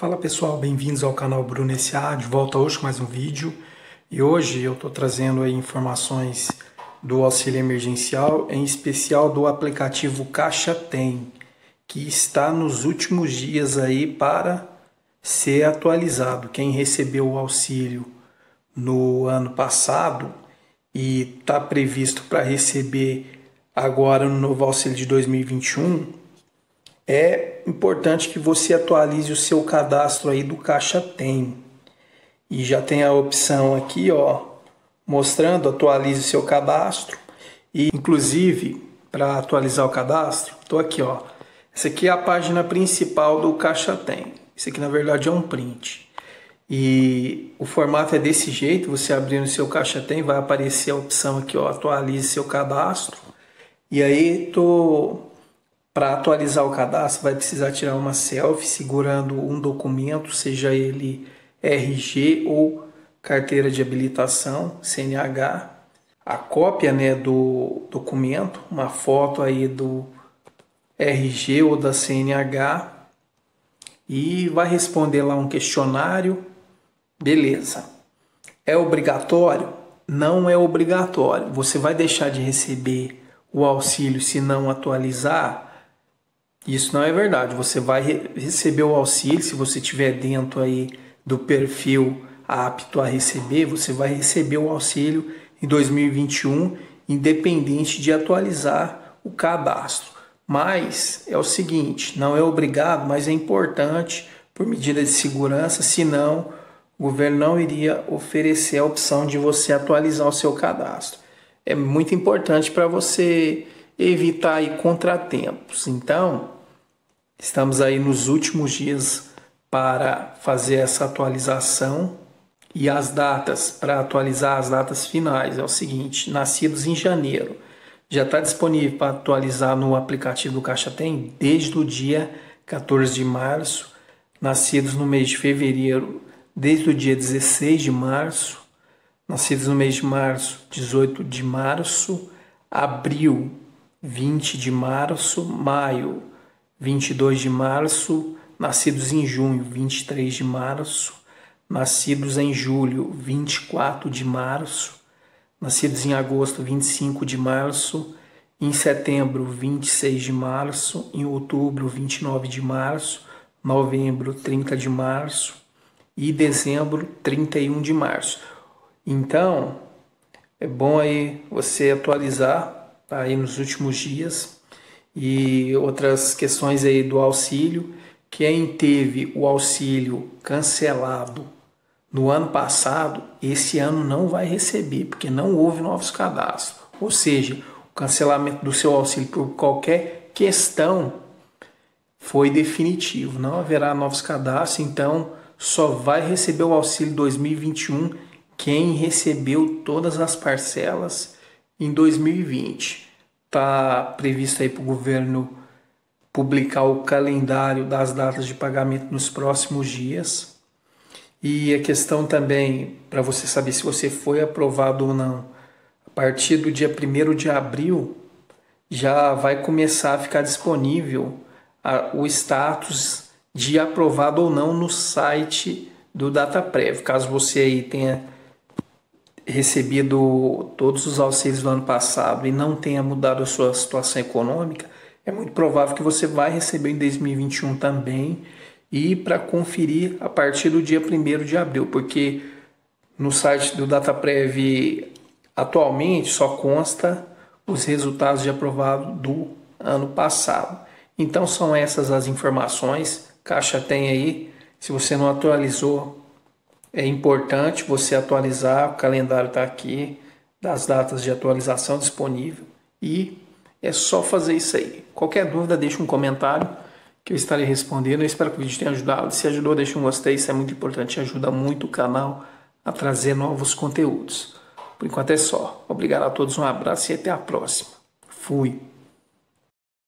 Fala pessoal, bem-vindos ao canal Bruno SA, de volta hoje com mais um vídeo. E hoje eu estou trazendo aí informações do auxílio emergencial, em especial do aplicativo Caixa Tem, que está nos últimos dias aí para ser atualizado. Quem recebeu o auxílio no ano passado e está previsto para receber agora no novo auxílio de 2021, é importante que você atualize o seu cadastro aí do Caixa Tem. E já tem a opção aqui, ó, mostrando atualize o seu cadastro. E inclusive, para atualizar o cadastro, tô aqui, ó. Essa aqui é a página principal do Caixa Tem. Isso aqui na verdade é um print. E o formato é desse jeito, você abrindo o seu Caixa Tem, vai aparecer a opção aqui, ó, atualize seu cadastro. E aí para atualizar o cadastro, vai precisar tirar uma selfie segurando um documento, seja ele RG ou carteira de habilitação, CNH. A cópia, né, do documento, uma foto aí do RG ou da CNH. E vai responder lá um questionário. Beleza. É obrigatório? Não é obrigatório. Você vai deixar de receber o auxílio se não atualizar? Isso não é verdade. Você vai receber o auxílio se você estiver dentro aí do perfil apto a receber. Você vai receber o auxílio em 2021, independente de atualizar o cadastro. Mas é o seguinte, não é obrigado, mas é importante por medida de segurança, senão o governo não iria oferecer a opção de você atualizar o seu cadastro. É muito importante para você evitar aí contratempos. Então, estamos aí nos últimos dias para fazer essa atualização, e as datas para atualizar as datas finais é o seguinte: nascidos em janeiro já está disponível para atualizar no aplicativo do Caixa Tem desde o dia 14 de março, nascidos no mês de fevereiro desde o dia 16 de março, nascidos no mês de março 18 de março, abril 20 de março, maio 22 de março, nascidos em junho 23 de março, nascidos em julho 24 de março, nascidos em agosto 25 de março, em setembro 26 de março, em outubro 29 de março, novembro 30 de março e dezembro 31 de março. Então, é bom aí você atualizar aí nos últimos dias. E outras questões aí do auxílio: quem teve o auxílio cancelado no ano passado, esse ano não vai receber, porque não houve novos cadastros. Ou seja, o cancelamento do seu auxílio por qualquer questão foi definitivo, não haverá novos cadastros. Então só vai receber o auxílio 2021 quem recebeu todas as parcelas em 2020. Está previsto aí para o governo publicar o calendário das datas de pagamento nos próximos dias. E a questão também, para você saber se você foi aprovado ou não, a partir do dia 1º de abril já vai começar a ficar disponível o status de aprovado ou não no site do Dataprev. Caso você aí tenha recebido todos os auxílios do ano passado e não tenha mudado a sua situação econômica, é muito provável que você vai receber em 2021 também. E para conferir a partir do dia 1º de abril, porque no site do Dataprev atualmente só consta os resultados de aprovado do ano passado. Então são essas as informações. Caixa Tem aí, se você não atualizou, é importante você atualizar. O calendário está aqui, das datas de atualização disponível, e é só fazer isso aí. Qualquer dúvida, deixa um comentário que eu estarei respondendo. Eu espero que o vídeo tenha ajudado. Se ajudou, deixa um gostei, isso é muito importante, ajuda muito o canal a trazer novos conteúdos. Por enquanto é só. Obrigado a todos, um abraço e até a próxima. Fui!